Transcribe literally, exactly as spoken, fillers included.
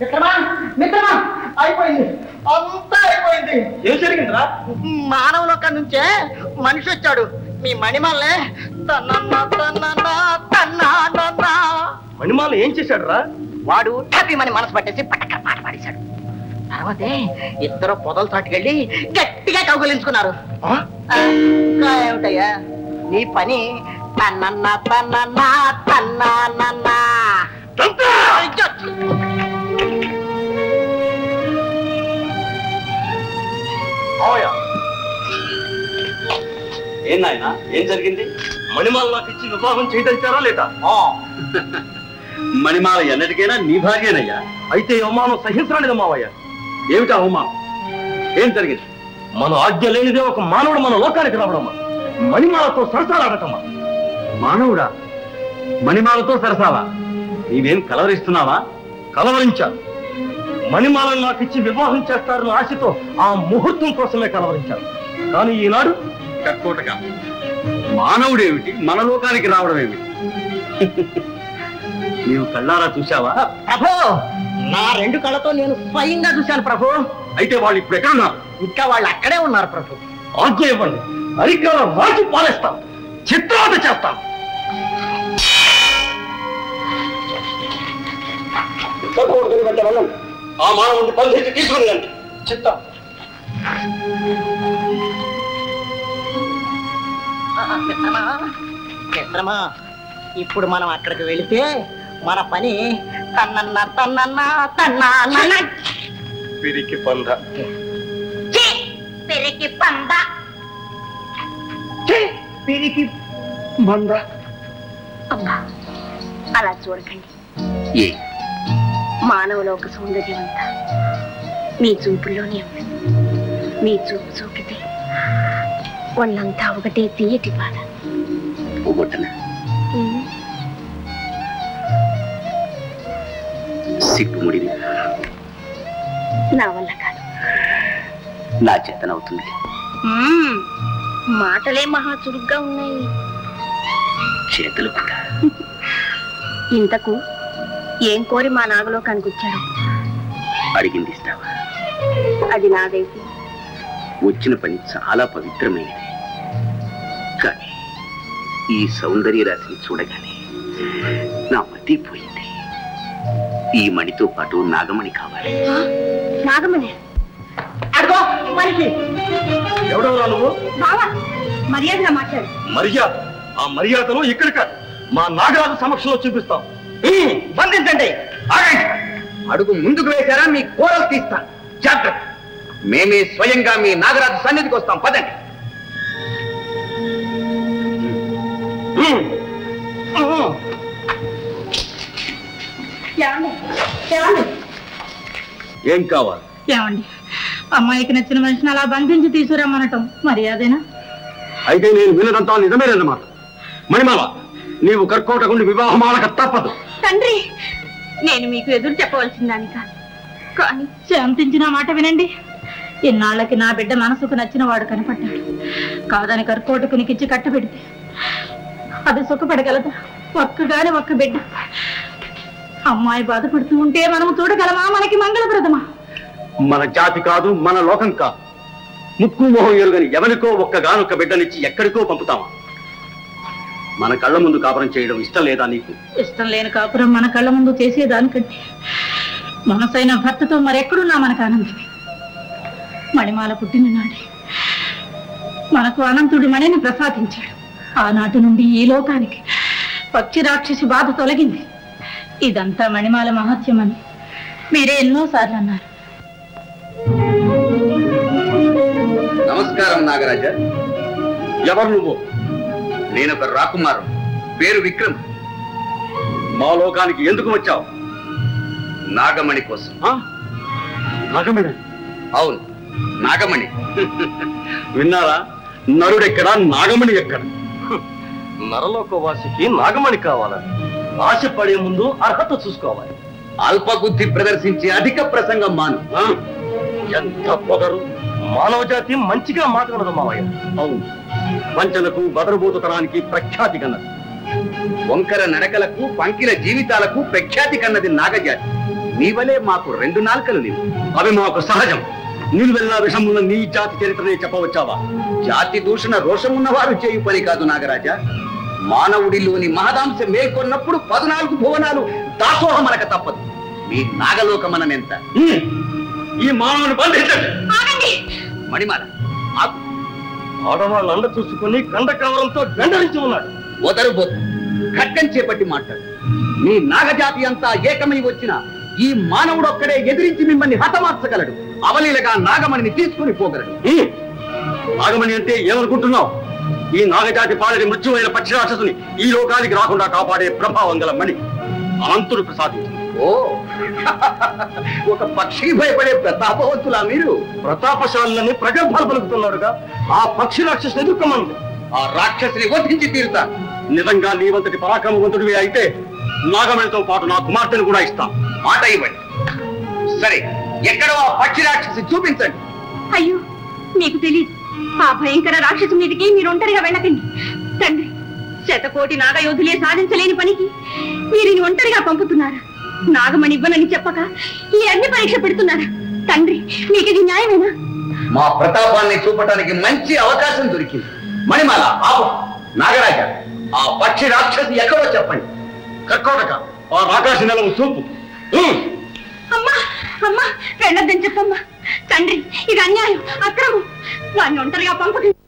మిత్రమా మిత్రమా అయిపోయింది, అంతా అయిపోయింది. ఏం జరిగిందిరా? మానవ లోకం నుంచే మనిషి వచ్చాడు. మీ మణిమాలే మణిమాల ఏం చేశాడు రా? వాడు టాపిమని మనసు పట్టేసి పట్టక పాట పాడేశాడు. తర్వాతే ఇద్దరు పొదలు తాటుకెళ్ళి గట్టిగా కౌగులించుకున్నారు. ఇంకా ఏమిటయ్యా నీ పని? తన్న తన్న తన్న ఏం నాయనా ఏం జరిగింది? మణిమాల నాకు ఇచ్చి వివాహం చేయదలిచారా లేదా? మణిమాల ఎన్నటికైనా నీ భార్యనయ్యా. అయితే అవమానం సహించరానిది మావయ్యా. ఏమిటా అవమానం? ఏం జరిగింది? మన ఆజ్ఞ లేనిదే ఒక మానవుడు మన లోకానికి రావడమ్మా, మణిమాలతో సరసాలు ఆడటమ్మా. మానవుడా? మణిమాలతో సరసాలా? నీవేం కలవరిస్తున్నావా? కలవరించాను. మణిమాలను నాకు ఇచ్చి వివాహం చేస్తారన్న ఆశతో ఆ ముహూర్తం కోసమే కలవరించాను. కానీ ఈనాడు కక్కోటగా మానవుడేమిటి మన లోకానికి రావడం ఏమిటి? నీవు కళ్ళారా చూశావా? ప్రభు నా రెండు కళ్ళతో నేను స్వయంగా చూశాను ప్రభు. అయితే వాళ్ళు ఇప్పుడు ఎక్కడ ఉన్నారు? ఇంకా వాళ్ళు అక్కడే ఉన్నారు ప్రభు. ఆజ్ఞ ఇవ్వండి, అరికాల రాజు పాలేస్తాం, చిత్రాంత చేస్తాం. ఆ మానవుడిని బంధించి తీసుకునిరండి. చిత్తం. మిత్రమా మిత్రమా ఇప్పుడు మనం అక్కడికి వెళితే మన పని తన్నన్న తన్నన్న తన్నా పిరికి పంద పిరికి పంద పిరికి పంద. అమ్మా అలా చూడకండి, మానవుల ఒక సౌందర్యం అంతా మీ చూపుల్లోనే ఉంది. మీ చూపు చూపితే వాళ్ళంతా ఒకటే తీయటి బాధ. నా వల్ల కాదు, నా చేతనవుతుంది. మాటలే మహా చురుగ్గా ఉన్నాయి, చేతులు కూడా. ఇంతకు ఏం కోరి మా నాగలో కనిపించాడు? అడిగింది ఇస్తావా? అది నాదైతే వచ్చిన పని చాలా పవిత్రమైనది. కానీ ఈ సౌందర్య రాశిని చూడగానే నా మతి పోయింది. ఈ మణితో పాటు నాగమణి కావాలి. నాగమణి? అడుగో మనిషి. ఎవడెవరా నువ్వు? బావా. మర్యాదగా మాట్లాడు. మర్యాద? ఆ మర్యాదను ఇక్కడ కాదు, మా నాగరాజు సమక్షంలో చూపిస్తాం. బంధించండి. అడుగు ముందుకు వేశారా మీ కోరలు తీస్తాం. జాగ్రత్త, మేమే స్వయంగా మీ నాగరాజు సన్నిధికి వస్తాం. పదండి. ఏం కావాలి? ఏమండి, అమ్మాయికి నచ్చిన మనిషిని అలా బంధించి తీసుకురామనటం మర్యాదేనా? అయితే నేను వినడంతా నిజమేనన్నమాట. మణిమాల, నీవు కర్కోటకుండి వివాహమాలక తప్పదు. తండ్రి, నేను మీకు ఎదురు చెప్పవలసిందాని కాదు, కానీ శాంతించిన మాట వినండి. ఇన్నాళ్ళకి నా బిడ్డ మనసుకు నచ్చిన వాడు కనపడ్డాడు. కాదని కర్కోటకునికిచ్చి కట్టబెడితే అది సుఖపడగలదా? ఒక్కగానే ఒక్క బిడ్డ, అమ్మాయి బాధపడుతూ ఉంటే మనము చూడగలమా? మనకి మంగళప్రదమా? మన జాతి కాదు, మన లోకం కాదు. ముక్కు మొహం ఎరుగని ఎవరికో ఒక్కగానొక్క బిడ్డనిచ్చి ఎక్కడికో పంపుతామా? మన కళ్ళ ముందు కాపురం చేయడం ఇష్టం లేదా నీకు? ఇష్టం లేని కాపురం మన కళ్ళ ముందు చేసేదానికంటే మనసైన భర్తతో మరెక్కడున్నా మనకు ఆనందమే. మణిమాల పుట్టిన నాడే మనకు అనంతుడి మణిని ప్రసాదించాడు. ఆనాటి నుండి ఈ లోకానికి పక్షి రాక్షసి బాధ తొలగింది. ఇదంతా మణిమాల మహత్యమని మీరే ఎన్నోసార్లు అన్నారు. నమస్కారం నాగరాజా. ఎవరు నువ్వు? నేనొక రాకుమారు, పేరు విక్రమ్. మా లోకానికి ఎందుకు వచ్చావు? నాగమణి కోసం. నాగమణి? అవును, నాగమణి. విన్నారా? నరుడెక్కడా నాగమణి ఎక్కడ? నరలోకవాసికి నాగమణి కావాలా? ఆశపడే ముందు అర్హత చూసుకోవాలి. అల్పబుద్ధి ప్రదర్శించే అధిక ప్రసంగం మాను. ఎంత పొగరు! మానవ జాతి మంచిగా మాట్లాడదు మావయ్య. అవును, వంచనకు బదరుబోతుతనానికి ప్రఖ్యాతి కన్నది. వంకర నడకలకు పంకిల జీవితాలకు ప్రఖ్యాతి కన్నది నాగజాతి. నీవలే మాకు రెండు నాలుకలు నీవు. అవి మాకు సహజం. నీవెల్లా విషమున్న నీ జాతి చరిత్రనే చెప్పవచ్చావా? జాతి దూషణ రోషమున్నవారు చేయు పని కాదు నాగరాజా. మానవుడిలోని మహదాంశ మేకొన్నప్పుడు పద్నాలుగు భువనాలు దాసోహమనక తప్పదు. మీ నాగలోకమనమెంత. ఈ మానవుని బంధించండి. మణిమాల ఆడవాళ్ళ చూసుకుని కండ కవరంతో గండరించి ఉన్నాడు. ఓదరుబోతు కట్టం చేపట్టి మాట్లాడు. మీ నాగజాతి అంతా ఏకమై వచ్చినా ఈ మానవుడొక్కడే ఎదిరించి మిమ్మల్ని హతమార్చగలడు. అవలీలగా నాగమణిని తీసుకుని పోగలడు. నాగమణి అంటే ఏమనుకుంటున్నావు? ఈ నాగజాతి పాలని మృత్యువైన పక్షిరాక్షసుని ఈ లోకానికి రాకుండా కాపాడే ప్రభావం గల మణి అనంతుడు ప్రసాదించింది. ఓ ఒక పక్షి భయపడే ప్రతాపవంతులా మీరు? ప్రతాపశాలని ప్రగల్భాలు పలుకుతున్నారుగా. ఆ పక్షి రాక్షసుని ఎదుర్కొమ్మంది. ఆ రాక్షసుని వధించి తీరుతా. నిజంగా నీవంతటి పరాక్రమవంతుడివి అయితే నాగమణితో పాటు నా కుమార్తెను కూడా ఇస్తాం. మాట ఇవ్వండి. సరే, ఎక్కడో ఆ పక్షి రాక్షసి చూపించండి. అయ్యో, మీకు తెలియదు. ఆ భయంకర రాక్షసు మీదకి మీరు ఒంటరిగా వెళ్ళకండి తండ్రి. శతకోటి నాగయోధులే సాధించలేని పనికి మీరు ఒంటరిగా పంపుతున్నారా? నాగమణి ఇవ్వనని చెప్పక ఈ అన్ని పరీక్ష పెడుతున్నారా తండ్రి? మీకు ఇది న్యాయమేనా? మా ప్రతాపాన్ని చూపటానికి మంచి అవకాశం దొరికింది. మణిమాల ఆపు. నాగరాజ, ఆ పక్షి రాక్షసి ఎక్కడో చెప్పండి. కర్కోటక ఆ రాక్షసి నెలవు చూపు. అమ్మా అమ్మా వెళ్ళొద్దని చెప్పమ్మా. తండ్రి, ఇది అన్యాయం, అక్రమం. వాడిని ఒంటరిగా పంపకండి.